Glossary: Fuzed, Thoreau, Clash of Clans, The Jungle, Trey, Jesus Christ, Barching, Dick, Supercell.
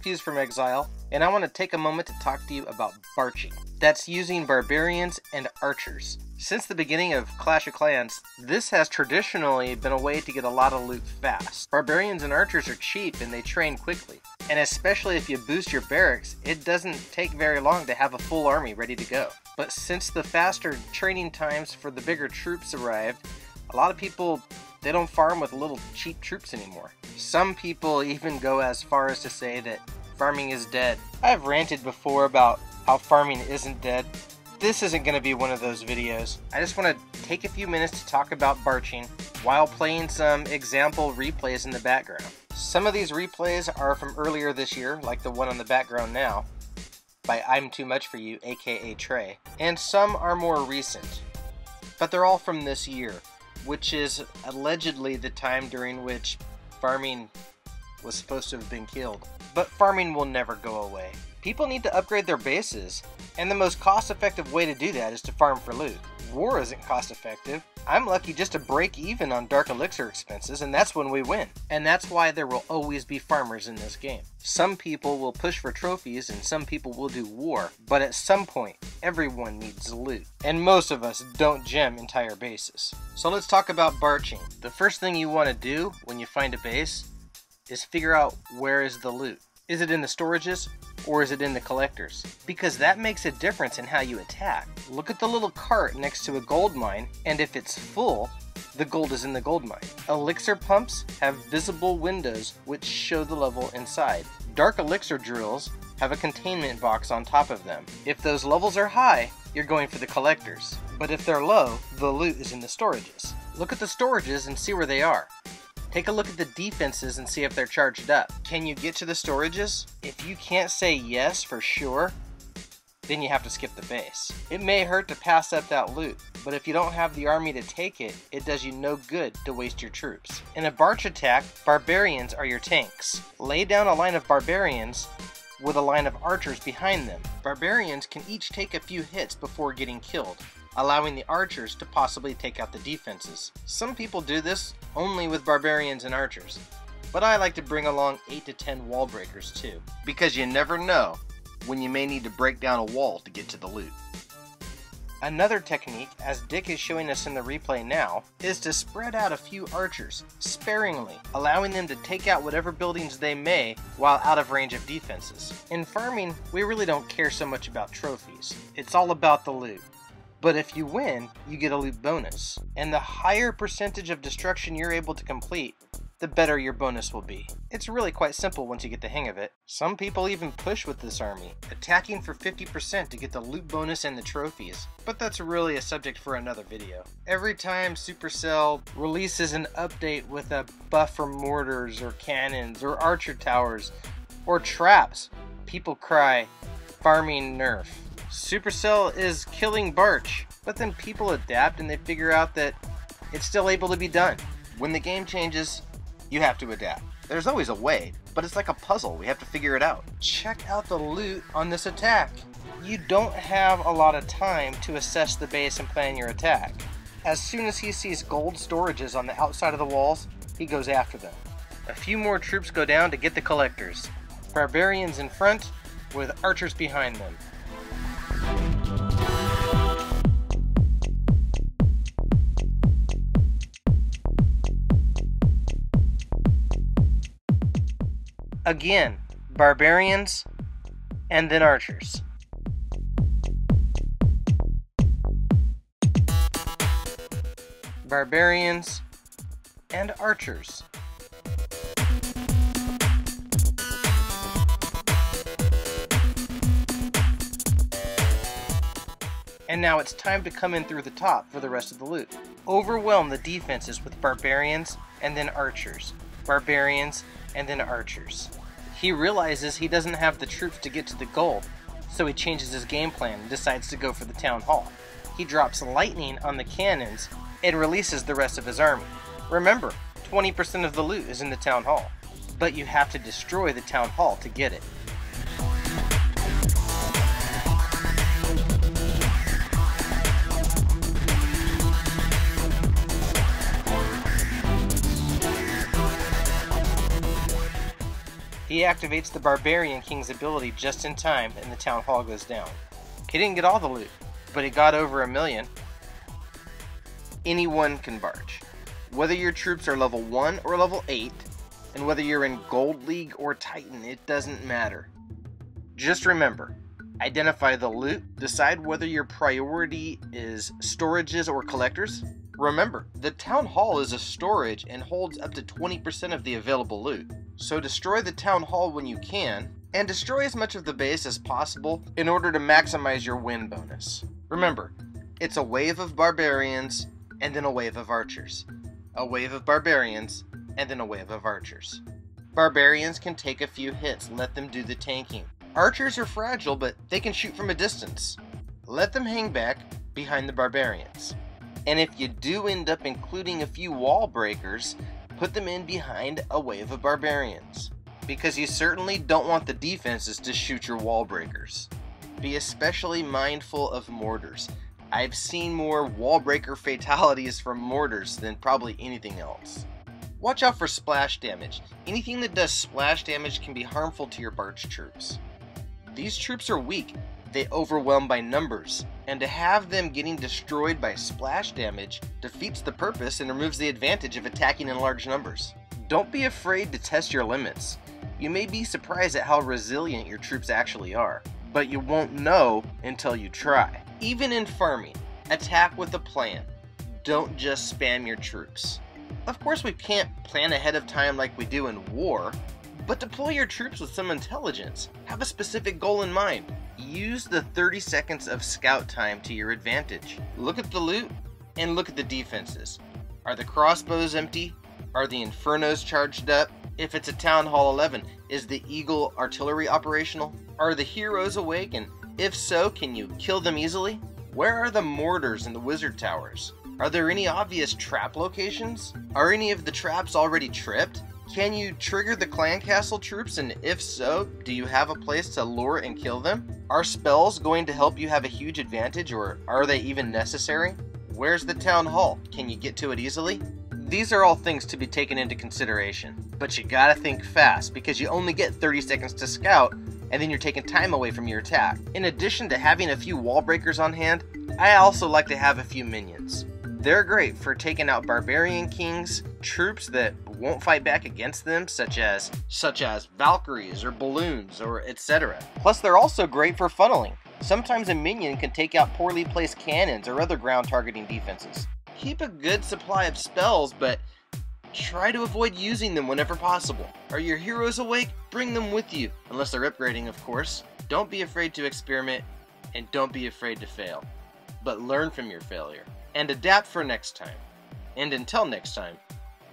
I'm Fuzed from Exile, and I want to take a moment to talk to you about Barching. That's using barbarians and archers. Since the beginning of Clash of Clans, this has traditionally been a way to get a lot of loot fast. Barbarians and archers are cheap and they train quickly. And especially if you boost your barracks, it doesn't take very long to have a full army ready to go. But since the faster training times for the bigger troops arrived, a lot of people, they don't farm with little cheap troops anymore. Some people even go as far as to say that farming is dead. I've ranted before about how farming isn't dead. This isn't going to be one of those videos. I just want to take a few minutes to talk about Barching while playing some example replays in the background. Some of these replays are from earlier this year, like the one on the background now, by I'm Too Much For You, aka Trey, and some are more recent, but they're all from this year, which is allegedly the time during which farming was supposed to have been killed. But farming will never go away. People need to upgrade their bases, and the most cost-effective way to do that is to farm for loot. War isn't cost-effective. I'm lucky just to break even on Dark Elixir expenses, and that's when we win. And that's why there will always be farmers in this game. Some people will push for trophies, and some people will do war, but at some point, everyone needs loot. And most of us don't gem entire bases. So let's talk about Barching. The first thing you want to do when you find a base is figure out where is the loot. Is it in the storages? Or is it in the collectors? Because that makes a difference in how you attack. Look at the little cart next to a gold mine, and if it's full, the gold is in the gold mine. Elixir pumps have visible windows which show the level inside. Dark elixir drills have a containment box on top of them. If those levels are high, you're going for the collectors. But if they're low, the loot is in the storages. Look at the storages and see where they are. Take a look at the defenses and see if they're charged up. Can you get to the storages? If you can't say yes for sure, then you have to skip the base. It may hurt to pass up that loot, but if you don't have the army to take it, it does you no good to waste your troops. In a barch attack, barbarians are your tanks. Lay down a line of barbarians with a line of archers behind them. Barbarians can each take a few hits before getting killed, allowing the archers to possibly take out the defenses. Some people do this only with barbarians and archers, but I like to bring along 8 to 10 wall breakers too, because you never know when you may need to break down a wall to get to the loot. Another technique, as Dick is showing us in the replay now, is to spread out a few archers, sparingly, allowing them to take out whatever buildings they may while out of range of defenses. In farming, we really don't care so much about trophies. It's all about the loot. But if you win, you get a loot bonus. And the higher percentage of destruction you're able to complete, the better your bonus will be. It's really quite simple once you get the hang of it. Some people even push with this army, attacking for 50% to get the loot bonus and the trophies. But that's really a subject for another video. Every time Supercell releases an update with a buff for mortars or cannons or archer towers or traps, people cry, farming nerf. Supercell is killing Barch, but then people adapt and they figure out that it's still able to be done. When the game changes, you have to adapt. There's always a way, but it's like a puzzle. We have to figure it out. Check out the loot on this attack. You don't have a lot of time to assess the base and plan your attack. As soon as he sees gold storages on the outside of the walls, he goes after them. A few more troops go down to get the collectors. Barbarians in front with archers behind them. Again, barbarians, and then archers. Barbarians, and archers. And now it's time to come in through the top for the rest of the loot. Overwhelm the defenses with barbarians, and then archers. Barbarians, and then archers. He realizes he doesn't have the troops to get to the goal, so he changes his game plan and decides to go for the town hall. He drops lightning on the cannons and releases the rest of his army. Remember, 20% of the loot is in the town hall, but you have to destroy the town hall to get it. He activates the Barbarian King's ability just in time, and the town hall goes down. He didn't get all the loot, but he got over 1 million. Anyone can barge. Whether your troops are level 1 or level 8, and whether you're in Gold League or Titan, it doesn't matter. Just remember, identify the loot, decide whether your priority is storages or collectors. Remember, the town hall is a storage and holds up to 20% of the available loot, so destroy the town hall when you can, and destroy as much of the base as possible in order to maximize your win bonus. Remember, it's a wave of barbarians, and then a wave of archers. A wave of barbarians, and then a wave of archers. Barbarians can take a few hits, let them do the tanking. Archers are fragile, but they can shoot from a distance. Let them hang back behind the barbarians. And if you do end up including a few wall breakers, put them in behind a wave of barbarians. Because you certainly don't want the defenses to shoot your wall breakers. Be especially mindful of mortars. I've seen more wall breaker fatalities from mortars than probably anything else. Watch out for splash damage. Anything that does splash damage can be harmful to your barge troops. These troops are weak, they overwhelm by numbers, and to have them getting destroyed by splash damage defeats the purpose and removes the advantage of attacking in large numbers. Don't be afraid to test your limits. You may be surprised at how resilient your troops actually are, but you won't know until you try. Even in farming, attack with a plan. Don't just spam your troops. Of course we can't plan ahead of time like we do in war, but deploy your troops with some intelligence. Have a specific goal in mind. Use the 30 seconds of scout time to your advantage. Look at the loot and look at the defenses. Are the crossbows empty? Are the infernos charged up? If it's a Town Hall 11, is the Eagle artillery operational? Are the heroes awake, and if so, can you kill them easily? Where are the mortars and the wizard towers? Are there any obvious trap locations? Are any of the traps already tripped? Can you trigger the clan castle troops, and if so, do you have a place to lure and kill them? Are spells going to help you have a huge advantage, or are they even necessary? Where's the town hall? Can you get to it easily? These are all things to be taken into consideration, but you gotta think fast because you only get 30 seconds to scout, and then you're taking time away from your attack. In addition to having a few wall breakers on hand, I also like to have a few minions. They're great for taking out barbarian kings, troops that won't fight back against them, such as Valkyries or balloons or etc. Plus they're also great for funneling. Sometimes a minion can take out poorly placed cannons or other ground targeting defenses. Keep a good supply of spells, but try to avoid using them whenever possible. Are your heroes awake? Bring them with you, unless they're upgrading, of course. Don't be afraid to experiment, and don't be afraid to fail. But learn from your failure, and adapt for next time. And until next time,